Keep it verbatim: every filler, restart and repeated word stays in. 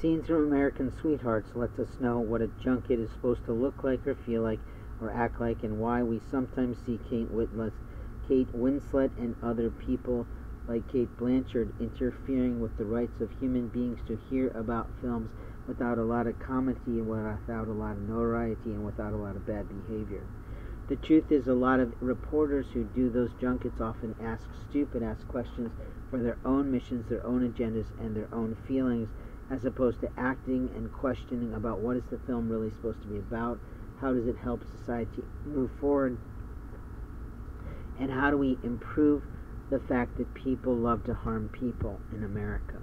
Seen through American Sweethearts lets us know what a junket is supposed to look like or feel like or act like, and why we sometimes see Kate Winslet, Kate Winslet and other people like Kate Blanchard interfering with the rights of human beings to hear about films without a lot of comedy, and without a lot of notoriety, and without a lot of bad behavior. The truth is, a lot of reporters who do those junkets often ask stupid ass questions for their own missions, their own agendas, and their own feelings, as opposed to acting and questioning about what is the film really supposed to be about, how does it help society move forward, and how do we improve the fact that people love to harm people in America.